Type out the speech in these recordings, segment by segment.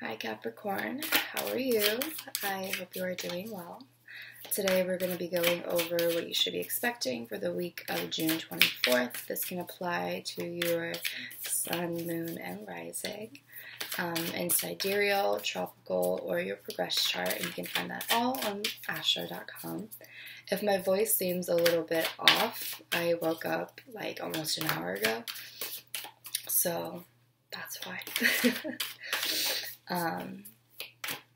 Hi Capricorn, how are you? I hope you are doing well. Today we're going to be going over what you should be expecting for the week of June 24th. This can apply to your sun, moon, and rising in sidereal, tropical, or your progress chart, and you can find that all on Astro.com. If my voice seems a little bit off, I woke up like almost an hour ago, so that's why.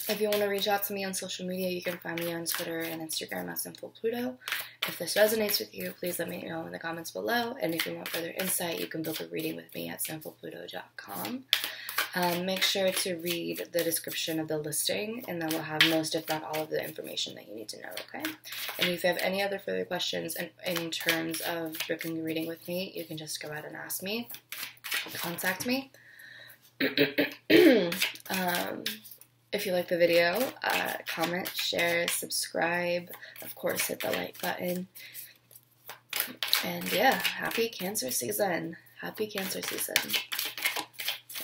If you want to reach out to me on social media, you can find me on Twitter and Instagram at Sinful Pluto. If this resonates with you, please let me know in the comments below. And if you want further insight, you can book a reading with me at sinfulpluto.com. Make sure to read the description of the listing, and then we'll have most, if not all, of the information that you need to know, okay? And if you have any other further questions in terms of booking a reading with me, you can just go out and ask me. Contact me. If you like the video, comment, share, subscribe, of course hit the like button, and yeah, happy Cancer season, happy Cancer season.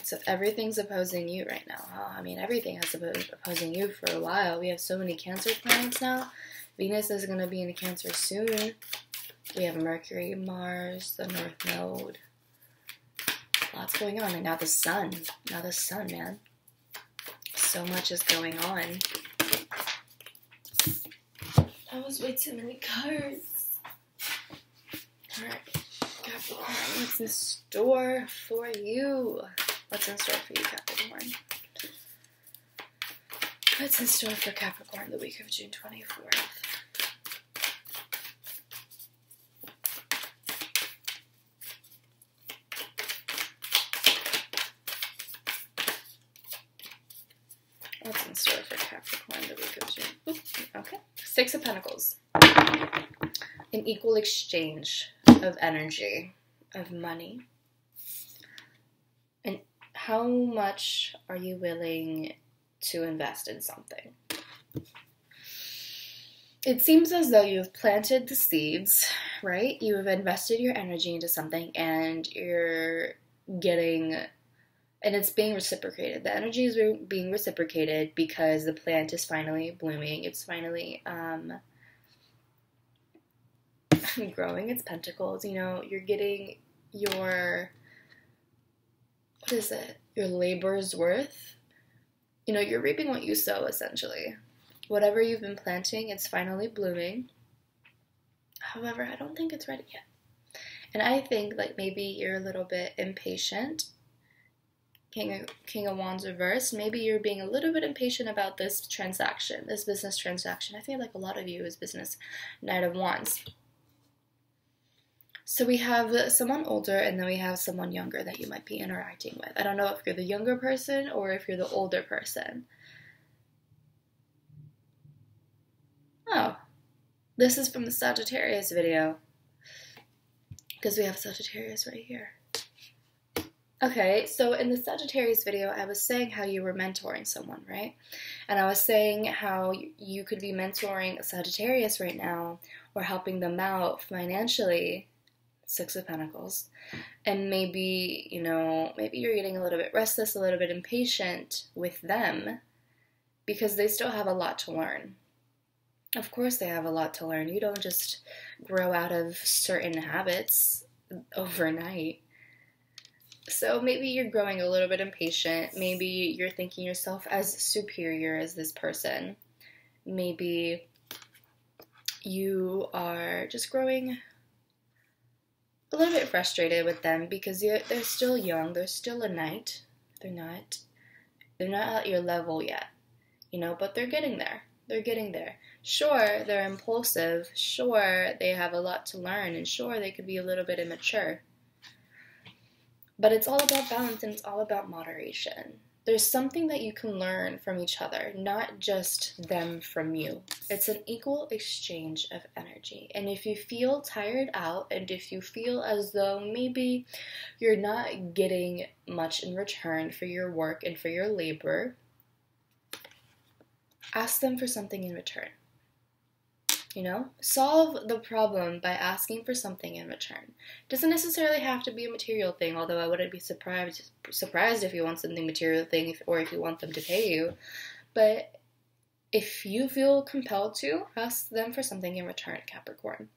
So everything's opposing you right now, huh? I mean, everything has been opposing you for a while. We have so many Cancer planets now. Venus is going to be in Cancer soon. We have Mercury, Mars, the North Node. Lots going on, and now the sun, man. So much is going on. That was way too many cards. Alright, Capricorn, what's in store for you? What's in store for you, Capricorn? What's in store for Capricorn the week of June 24th? What's in store for Capricorn the week of June? Oops, okay. Six of Pentacles. An equal exchange of energy, of money. And how much are you willing to invest in something? It seems as though you've planted the seeds, right? You have invested your energy into something, and you're getting... and it's being reciprocated. The energy is being reciprocated because the plant is finally blooming. It's finally growing its pentacles. You know, you're getting your, what is it? Your labor's worth. You know, you're reaping what you sow, essentially. Whatever you've been planting, it's finally blooming. However, I don't think it's ready yet. And I think, like, maybe you're a little bit impatient. King of Wands reversed. Maybe you're being a little bit impatient about this transaction, this business transaction. I feel like a lot of you is business. Knight of Wands. So we have someone older, and then we have someone younger that you might be interacting with. I don't know if you're the younger person or if you're the older person. Oh, this is from the Sagittarius video, because we have Sagittarius right here. Okay, so in the Sagittarius video, I was saying how you were mentoring someone, right? And I was saying how you could be mentoring a Sagittarius right now, or helping them out financially, Six of Pentacles, and maybe, you know, maybe you're getting a little bit restless, a little bit impatient with them, because they still have a lot to learn. Of course they have a lot to learn. You don't just grow out of certain habits overnight. So maybe you're growing a little bit impatient. Maybe you're thinking yourself as superior as this person. Maybe you are just growing a little bit frustrated with them because they're still young. They're still a knight. They're not at your level yet, you know, but they're getting there. They're getting there. Sure, they're impulsive. Sure, they have a lot to learn. And sure, they could be a little bit immature. But it's all about balance, and it's all about moderation. There's something that you can learn from each other, not just them from you. It's an equal exchange of energy. And if you feel tired out, and if you feel as though maybe you're not getting much in return for your work and for your labor, ask them for something in return. you know? Solve the problem by asking for something in return. Doesn't necessarily have to be a material thing, although I wouldn't be surprised if you want something material thing or if you want them to pay you. But if you feel compelled to, ask them for something in return, Capricorn.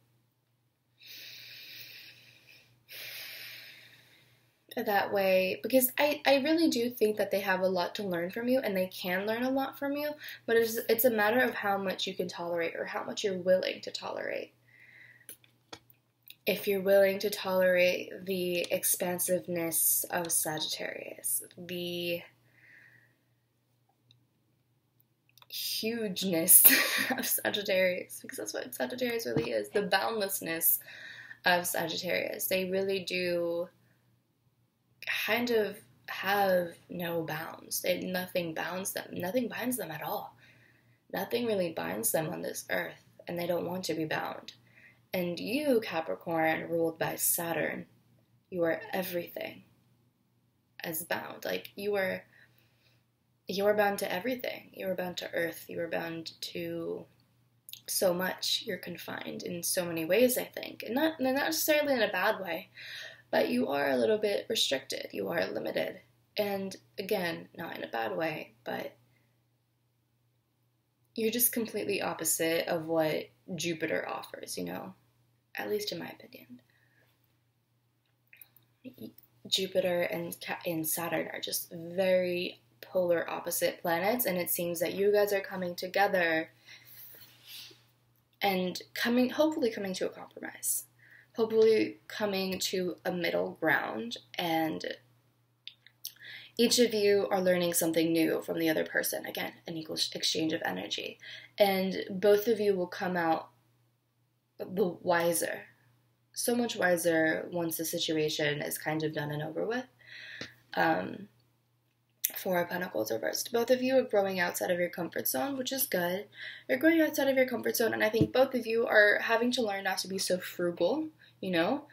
That way, because I really do think that they have a lot to learn from you, and they can learn a lot from you, but it's a matter of how much you can tolerate or how much you're willing to tolerate. If you're willing to tolerate the expansiveness of Sagittarius, the hugeness of Sagittarius, because that's what Sagittarius really is, the boundlessness of Sagittarius. They really do kind of have no bounds. Nothing bounds them. Nothing binds them at all. Nothing really binds them on this earth, and they don't want to be bound. And you, Capricorn, ruled by Saturn, you are everything as bound. Like, you are bound to everything. You are bound to earth. You are bound to so much. You're confined in so many ways, I think. And not necessarily in a bad way, but you are a little bit restricted. You are limited. And again, not in a bad way, but you're just completely opposite of what Jupiter offers, you know? At least in my opinion. Jupiter and Saturn are just very polar opposite planets, and it seems that you guys are coming together and hopefully coming to a compromise. Hopefully coming to a middle ground, and each of you are learning something new from the other person. Again, an equal exchange of energy. And both of you will come out wiser, so much wiser once the situation is kind of done and over with. Four of Pentacles reversed. Both of you are growing outside of your comfort zone, which is good. You're growing outside of your comfort zone, and I think both of you are having to learn not to be so frugal, you know?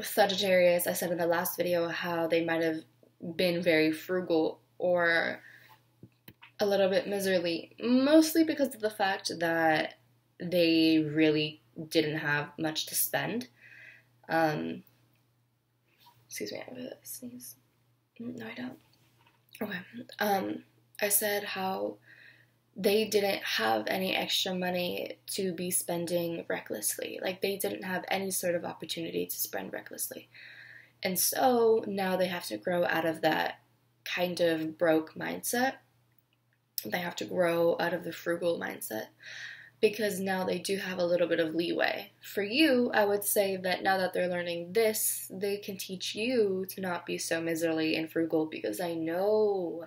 Sagittarius, I said in the last video how they might have been very frugal or a little bit miserly, mostly because of the fact that they really didn't have much to spend. Excuse me, I'm gonna sneeze. No, I don't. Okay. I said how they didn't have any extra money to be spending recklessly. Like, they didn't have any sort of opportunity to spend recklessly. And so now they have to grow out of that kind of broke mindset. They have to grow out of the frugal mindset, because now they do have a little bit of leeway. For you, I would say that now that they're learning this, they can teach you to not be so miserly and frugal, because I know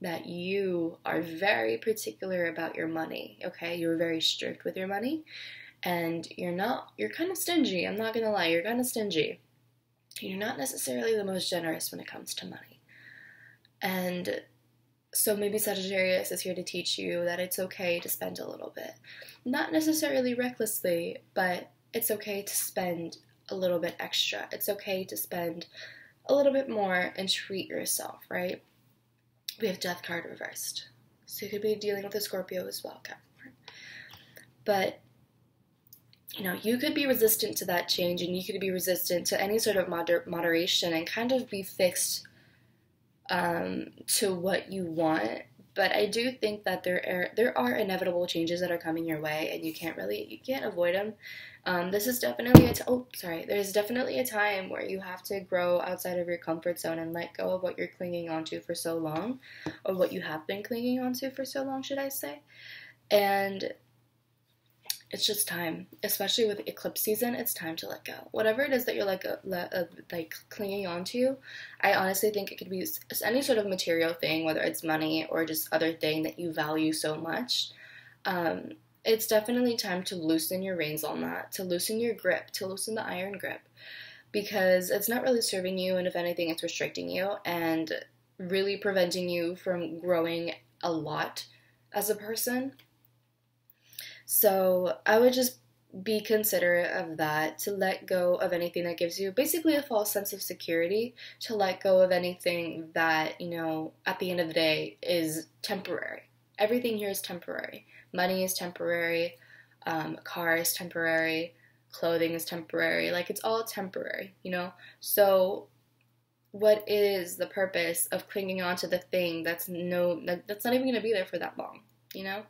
that you are very particular about your money, okay? You're very strict with your money, and you're kind of stingy, I'm not gonna lie, you're kind of stingy. You're not necessarily the most generous when it comes to money. And so maybe Sagittarius is here to teach you that it's okay to spend a little bit. Not necessarily recklessly, but it's okay to spend a little bit extra. It's okay to spend a little bit more and treat yourself, right? We have Death card reversed. So you could be dealing with a Scorpio as well, Capricorn. But, you know, you could be resistant to that change, and you could be resistant to any sort of moderation and kind of be fixed to what you want, but I do think that there are inevitable changes that are coming your way, and you can't avoid them. This is definitely there's definitely a time where you have to grow outside of your comfort zone and let go of what you're clinging onto for so long, or what you have been clinging onto for so long, should I say? And it's just time, especially with eclipse season. It's time to let go. Whatever it is that you're like clinging on to, I honestly think it could be any sort of material thing, whether it's money or just other thing that you value so much. It's definitely time to loosen your reins on that, to loosen your grip, to loosen the iron grip, because it's not really serving you, and if anything, it's restricting you and really preventing you from growing a lot as a person. So I would just be considerate of that, to let go of anything that gives you basically a false sense of security, to let go of anything that, you know, at the end of the day is temporary, Everything here is temporary. Money is temporary, a car is temporary, clothing is temporary. Like, it's all temporary, you know? So what is the purpose of clinging on to the thing that's not even going to be there for that long, you know?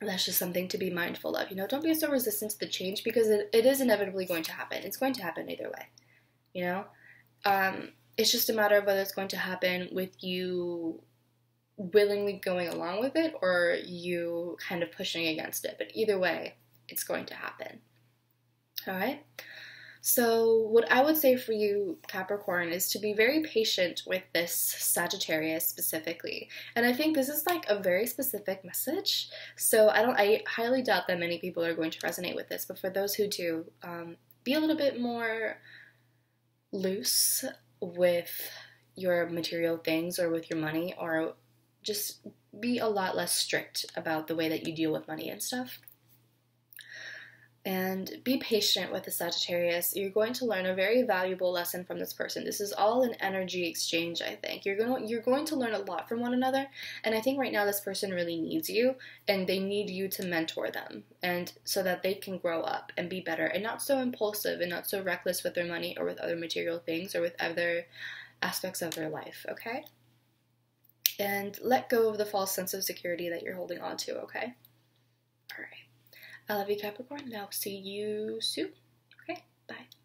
That's just something to be mindful of, you know? Don't be so resistant to the change, because it is inevitably going to happen. It's going to happen either way, you know? It's just a matter of whether it's going to happen with you willingly going along with it or you kind of pushing against it. But either way, it's going to happen. All right? So what I would say for you, Capricorn, is to be very patient with this Sagittarius specifically. And I think this is like a very specific message. So I highly doubt that many people are going to resonate with this. But for those who do, be a little bit more loose with your material things or with your money, or just be a lot less strict about the way that you deal with money and stuff. And be patient with the Sagittarius. You're going to learn a very valuable lesson from this person. This is all an energy exchange, I think. You're going to learn a lot from one another, and I think right now this person really needs you, and they need you to mentor them, and so that they can grow up and be better and not so impulsive and not so reckless with their money or with other material things or with other aspects of their life, okay? And let go of the false sense of security that you're holding on to, okay? All right. I love you, Capricorn. I'll see you soon. Okay, bye.